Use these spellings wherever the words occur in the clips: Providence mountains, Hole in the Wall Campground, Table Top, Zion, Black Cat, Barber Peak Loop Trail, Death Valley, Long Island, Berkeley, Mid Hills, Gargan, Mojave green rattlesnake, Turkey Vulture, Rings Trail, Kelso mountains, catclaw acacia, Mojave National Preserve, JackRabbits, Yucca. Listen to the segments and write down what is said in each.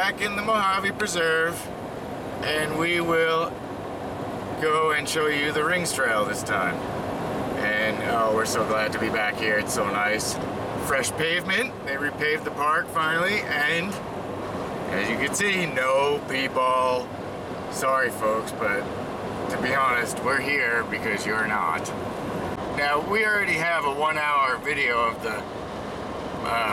back in the Mojave Preserve, and we will go and show you the Rings Trail this time. And oh, we're so glad to be back here. It's so nice. Fresh pavement. They repaved the park finally, and as you can see, no people. Sorry folks, but to be honest, we're here because you're not. Now, we already have a 1 hour video of the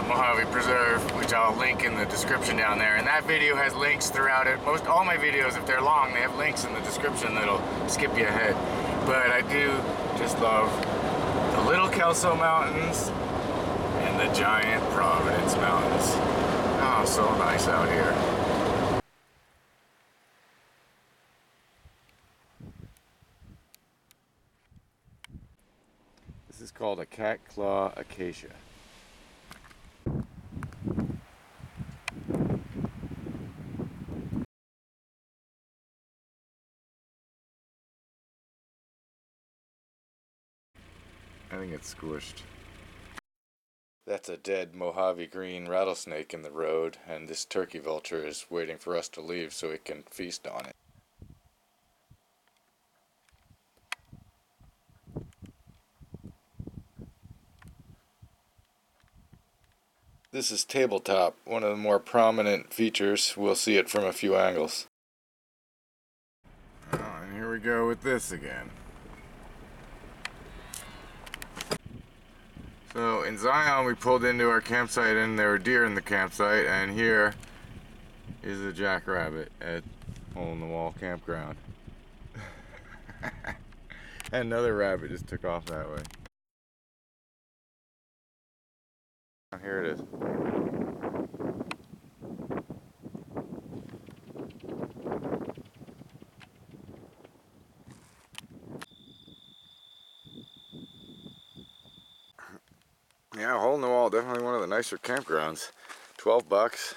Mojave Preserve, which I'll link in the description down there, and that video has links throughout it. Most all my videos, if they're long, they have links in the description that'll skip you ahead. But I do just love the little Kelso mountains and the giant Providence mountains. Oh, so nice out here. This is called a catclaw acacia. I think it's squished. That's a dead Mojave green rattlesnake in the road, and this turkey vulture is waiting for us to leave so it can feast on it. This is Table Top, one of the more prominent features. We'll see it from a few angles. Oh, and here we go with this again. So in Zion we pulled into our campsite and there were deer in the campsite, and here is a jackrabbit at Hole in the Wall Campground. Another rabbit just took off that way. Here it is. Yeah, Hole in the Wall, definitely one of the nicer campgrounds. $12. There's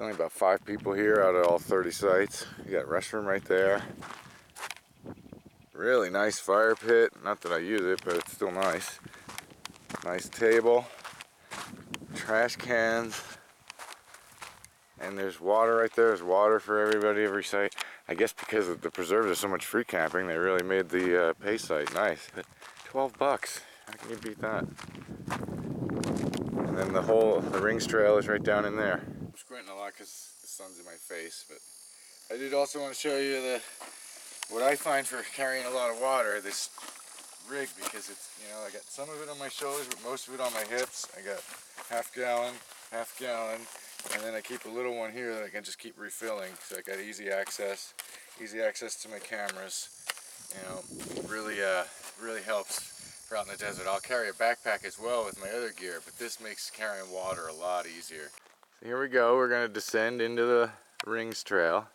only about 5 people here out of all 30 sites. You got a restroom right there. Really nice fire pit. Not that I use it, but it's still nice. Nice table. Trash cans, and there's water right there. There's water for everybody, every site. I guess because of the preserve, there's so much free camping, they really made the pay site nice. But $12, how can you beat that? And then the Rings Trail is right down in there. I'm squinting a lot because the sun's in my face, but I did also want to show you what I find for carrying a lot of water, this rig, because it's, you know, I got some of it on my shoulders, but most of it on my hips. I got half gallon, and then I keep a little one here that I can just keep refilling. So I got easy access to my cameras. You know, really helps for out in the desert. I'll carry a backpack as well with my other gear, but this makes carrying water a lot easier. So here we go. We're going to descend into the Rings Trail.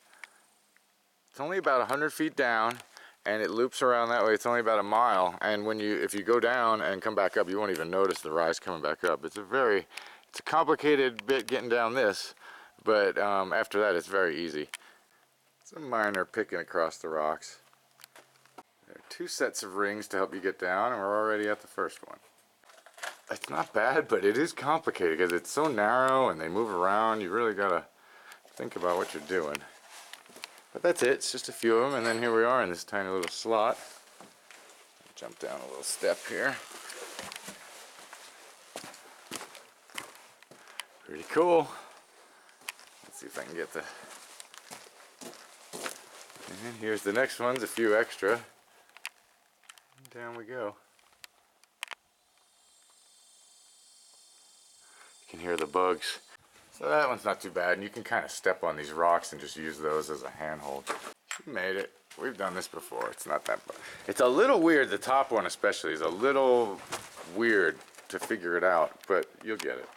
It's only about 100 feet down, and it loops around that way. It's only about a mile, and if you go down and come back up, you won't even notice the rise coming back up. It's a complicated bit getting down this, but after that it's very easy. It's a minor picking across the rocks. There are 2 sets of rings to help you get down, and we're already at the first one. It's not bad, but it is complicated because it's so narrow and they move around. You really gotta think about what you're doing. But that's it, it's just a few of them, and then here we are in this tiny little slot. Jump down a little step here. Pretty cool. Let's see if I can get the... And here's the next one's a few extra. And down we go. You can hear the bugs. So that one's not too bad, and you can kind of step on these rocks and just use those as a handhold. We made it. We've done this before. It's not that bad. It's a little weird. The top one especially is a little weird to figure it out, but you'll get it.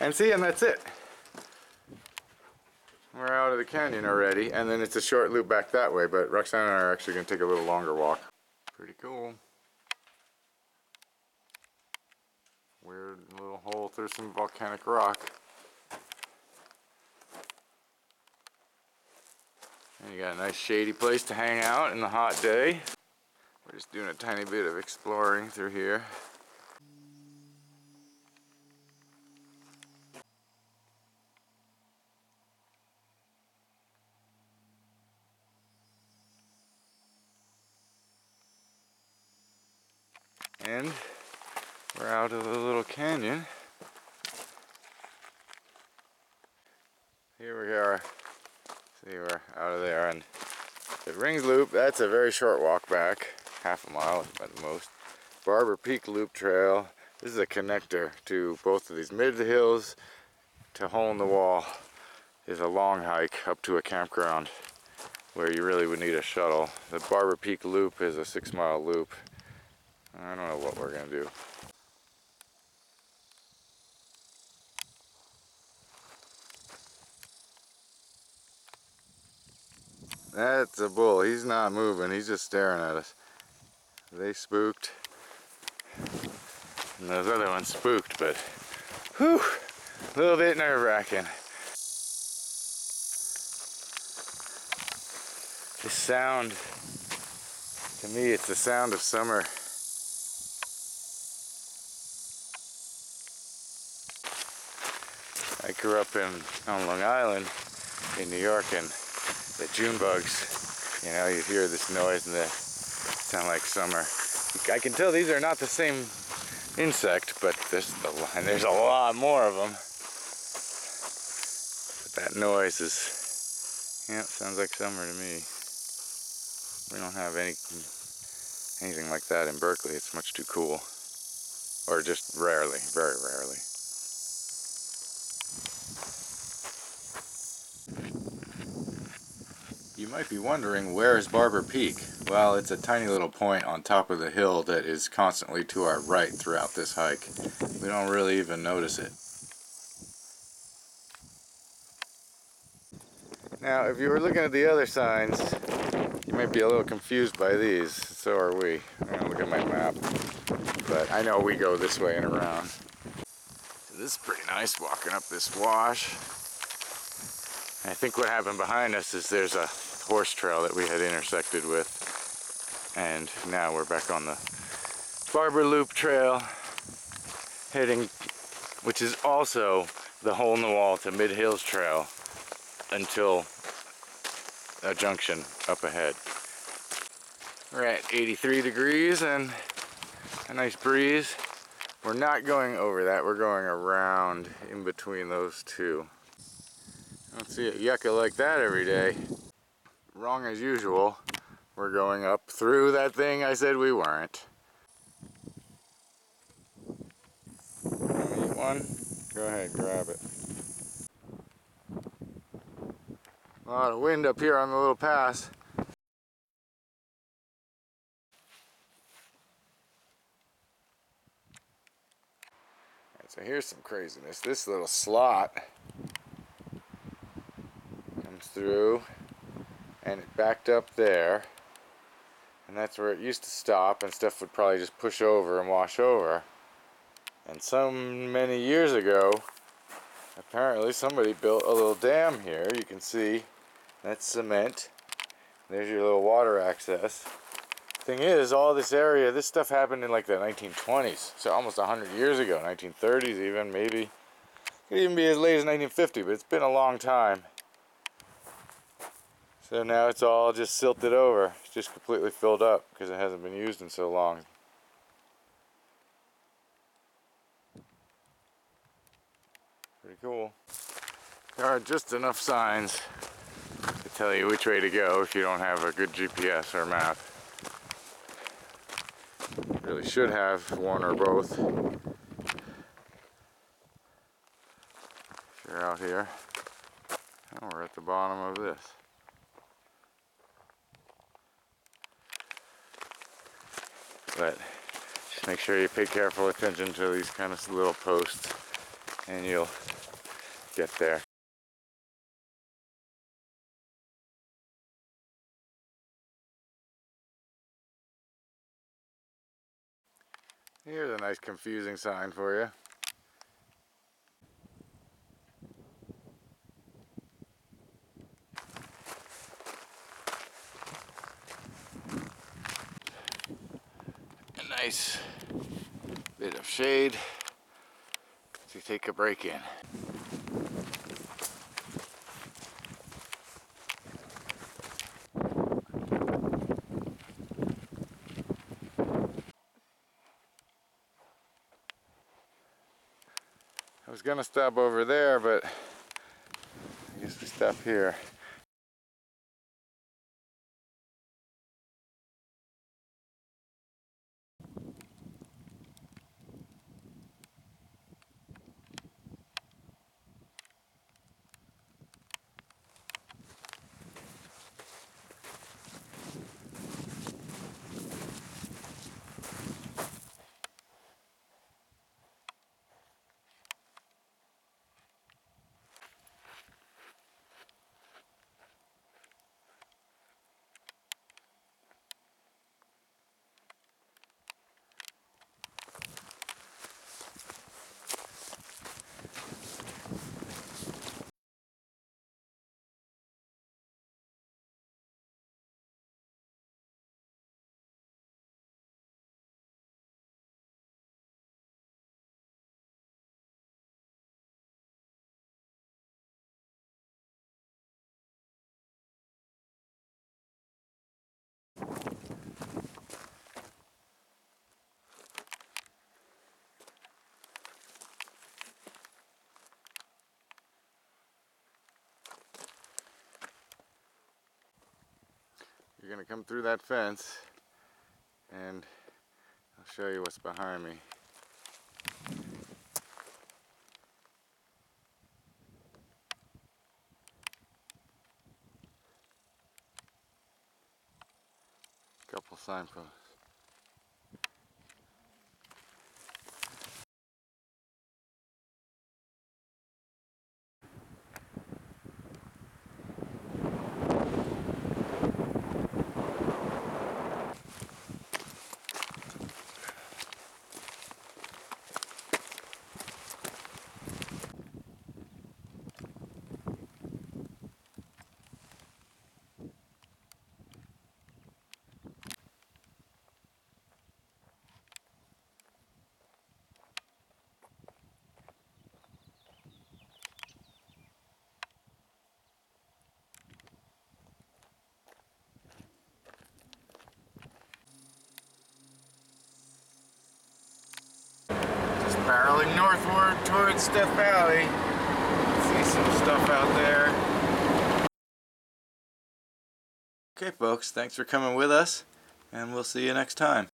And see, and that's it. We're out of the canyon already, and then it's a short loop back that way, but Roxanne and I are actually going to take a little longer walk. Pretty cool. Weird little hole through some volcanic rock. And you got a nice shady place to hang out in the hot day. We're just doing a tiny bit of exploring through here. And we're out of the little canyon. Here we are. See, we're out of there and the Rings Loop, that's a very short walk back, half a mile at most. Barber Peak Loop Trail. This is a connector to both of these. Mid Hills to Hole in the Wall is a long hike up to a campground where you really would need a shuttle. The Barber Peak Loop is a 6-mile loop. I don't know what we're gonna do. That's a bull. He's not moving. He's just staring at us. They spooked. And those other ones spooked, but whew, a little bit nerve-wracking. The sound, to me, it's the sound of summer. I grew up on Long Island in New York, and the June bugs, you know, you hear this noise and they sound like summer. I can tell these are not the same insect, but there's a lot more of them. But that noise is, yeah, sounds like summer to me. We don't have anything like that in Berkeley. It's much too cool, or just rarely, very rarely. You might be wondering, where is Barber Peak? Well, it's a tiny little point on top of the hill that is constantly to our right throughout this hike. We don't really even notice it. Now, if you were looking at the other signs, you might be a little confused by these. So are we. I'm gonna look at my map. But I know we go this way and around. So this is pretty nice, walking up this wash. I think what happened behind us is there's a horse trail that we had intersected with, and now we're back on the Barber Loop Trail heading, which is also the Hole in the Wall to Mid Hills Trail until a junction up ahead. We're at 83 degrees and a nice breeze. We're not going over that, we're going around in between those two. I don't see a yucca like that every day. Wrong as usual, we're going up through that thing I said we weren't. Eat one? Go ahead, grab it. A lot of wind up here on the little pass. Alright, so here's some craziness. This little slot comes through. And it backed up there, and that's where it used to stop, and stuff would probably just push over and wash over. And so many years ago, apparently somebody built a little dam here. You can see that's cement. There's your little water access. Thing is, all this area, this stuff happened in like the 1920s, so almost 100 years ago, 1930s even, maybe. Could even be as late as 1950, but it's been a long time. So now it's all just silted over. It's just completely filled up because it hasn't been used in so long. Pretty cool. There are just enough signs to tell you which way to go if you don't have a good GPS or map. Really should have one or both if you're out here. And we're at the bottom of this. But just make sure you pay careful attention to these kind of little posts and you'll get there. Here's a nice confusing sign for you. Nice bit of shade to take a break in. going to stop over there, but I guess we stop here. You're going to come through that fence, and I'll show you what's behind me. A couple signposts. Barreling northward towards Death Valley. See some stuff out there. Okay folks, thanks for coming with us, and we'll see you next time.